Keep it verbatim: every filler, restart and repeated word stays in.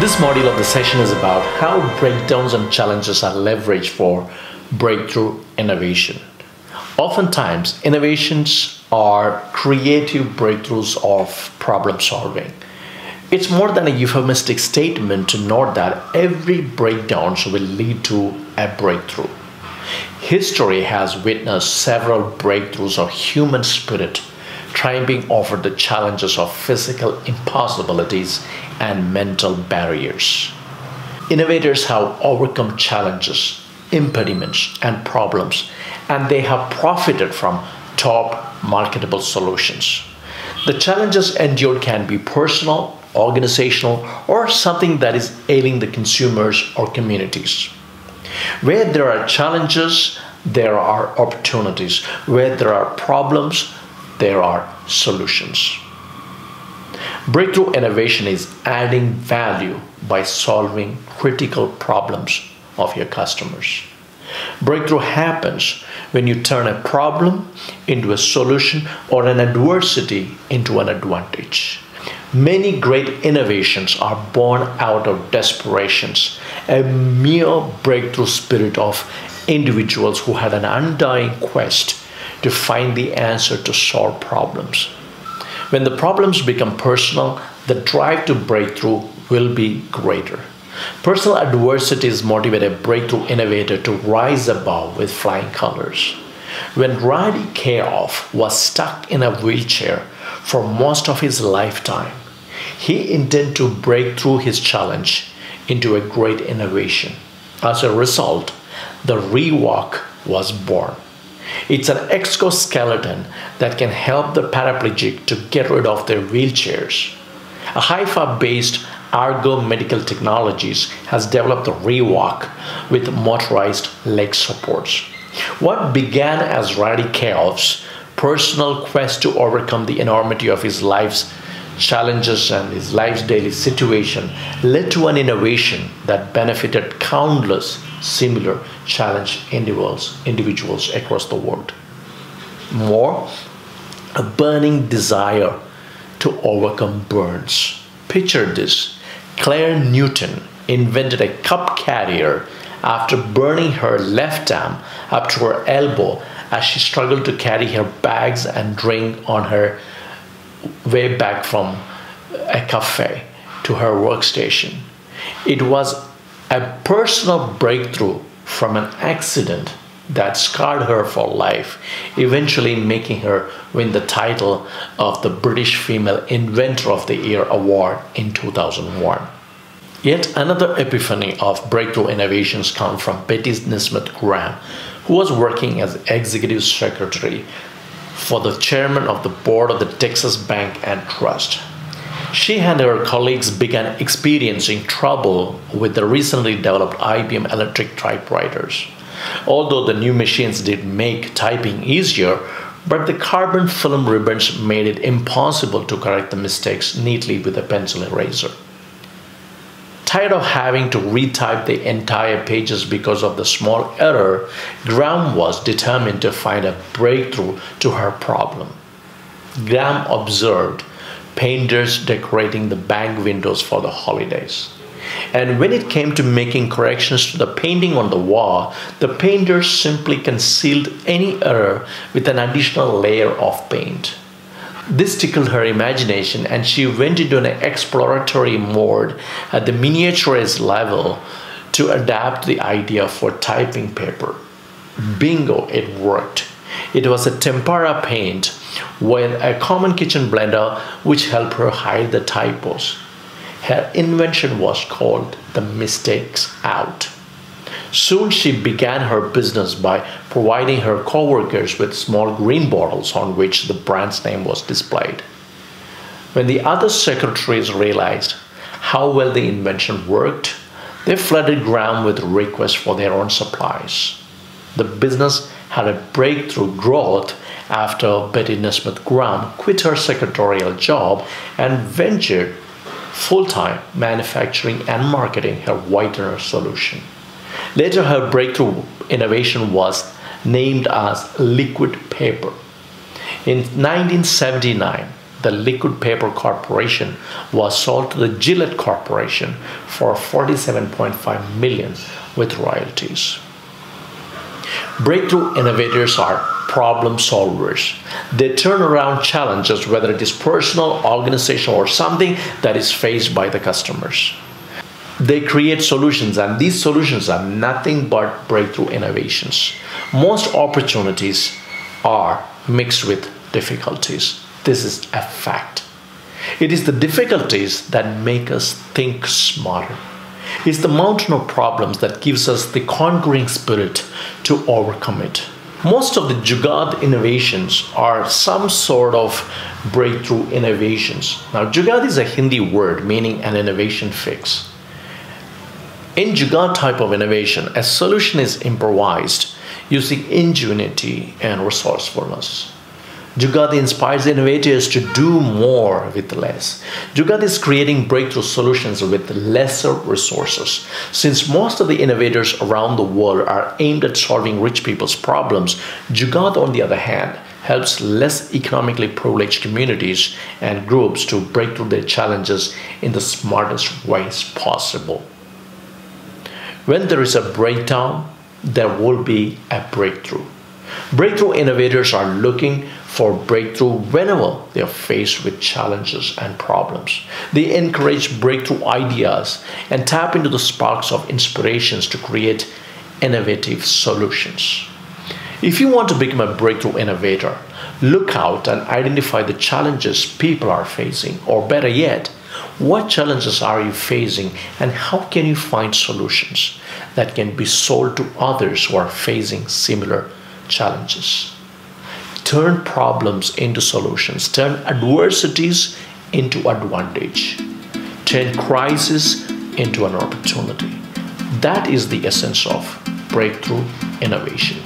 This module of the session is about how breakdowns and challenges are leveraged for breakthrough innovation. Oftentimes, innovations are creative breakthroughs of problem solving. It's more than a euphemistic statement to note that every breakdown will lead to a breakthrough. History has witnessed several breakthroughs of human spirit triumphing over the challenges of physical impossibilities and mental barriers. Innovators have overcome challenges, impediments, and problems, and they have profited from top marketable solutions. The challenges endured can be personal, organizational, or something that is ailing the consumers or communities. Where there are challenges, there are opportunities. Where there are problems, there are solutions. Breakthrough innovation is adding value by solving critical problems of your customers. Breakthrough happens when you turn a problem into a solution or an adversity into an advantage. Many great innovations are born out of desperations, a mere breakthrough spirit of individuals who had an undying quest to find the answer to solve problems. When the problems become personal, the drive to breakthrough will be greater. Personal adversities motivate a breakthrough innovator to rise above with flying colors. When Radi Kaiof was stuck in a wheelchair for most of his lifetime, he intended to break through his challenge into a great innovation. As a result, the ReWalk was born. It's an exoskeleton that can help the paraplegic to get rid of their wheelchairs. A Haifa-based Argo Medical Technologies has developed the ReWalk with motorized leg supports. What began as Radi Kaiof's personal quest to overcome the enormity of his life's challenges and his life's daily situation led to an innovation that benefited countless similar challenged individuals, individuals across the world. More, a burning desire to overcome burns. Picture this. Claire Newton invented a cup carrier after burning her left arm up to her elbow as she struggled to carry her bags and drink on her way back from a cafe to her workstation. It was a personal breakthrough from an accident that scarred her for life, eventually making her win the title of the British Female Inventor of the Year award in two thousand one. Yet another epiphany of breakthrough innovations comes from Bette Nesmith Graham, who was working as executive secretary for the chairman of the board of the Texas Bank and Trust. She and her colleagues began experiencing trouble with the recently developed I B M electric typewriters. Although the new machines did make typing easier, but the carbon film ribbons made it impossible to correct the mistakes neatly with a pencil eraser. Tired of having to retype the entire pages because of the small error, Graham was determined to find a breakthrough to her problem. Graham observed painters decorating the bank windows for the holidays. And when it came to making corrections to the painting on the wall, the painters simply concealed any error with an additional layer of paint. This tickled her imagination, and she went into an exploratory mode at the miniaturized level to adapt the idea for typing paper. Bingo, it worked. It was a tempera paint with a common kitchen blender which helped her hide the typos. Her invention was called the Mistakes Out. Soon she began her business by providing her co-workers with small green bottles on which the brand's name was displayed. When the other secretaries realized how well the invention worked, they flooded Graham with requests for their own supplies. The business had a breakthrough growth after Bette Nesmith Graham quit her secretarial job and ventured full-time manufacturing and marketing her whitener solution. Later, her breakthrough innovation was named as Liquid Paper. In nineteen seventy-nine, the Liquid Paper Corporation was sold to the Gillette Corporation for forty-seven point five million dollars with royalties. Breakthrough innovators are problem solvers. They turn around challenges, whether it is personal, organizational, or something that is faced by the customers. They create solutions, and these solutions are nothing but breakthrough innovations. Most opportunities are mixed with difficulties. This is a fact. It is the difficulties that make us think smarter. It's the mountain of problems that gives us the conquering spirit to overcome it. Most of the Jugaad innovations are some sort of breakthrough innovations. Now, Jugaad is a Hindi word meaning an innovation fix. In Jugaad type of innovation, a solution is improvised using ingenuity and resourcefulness. Jugaad inspires innovators to do more with less. Jugaad is creating breakthrough solutions with lesser resources. Since most of the innovators around the world are aimed at solving rich people's problems, Jugaad, on the other hand, helps less economically privileged communities and groups to break through their challenges in the smartest ways possible. When there is a breakdown, there will be a breakthrough. Breakthrough innovators are looking for breakthrough whenever they are faced with challenges and problems. They encourage breakthrough ideas and tap into the sparks of inspirations to create innovative solutions. If you want to become a breakthrough innovator, look out and identify the challenges people are facing, or better yet, what challenges are you facing and how can you find solutions that can be sold to others who are facing similar challenges? Challenges. Turn problems into solutions. Turn adversities into advantage. Turn crisis into an opportunity. That is the essence of breakthrough innovation.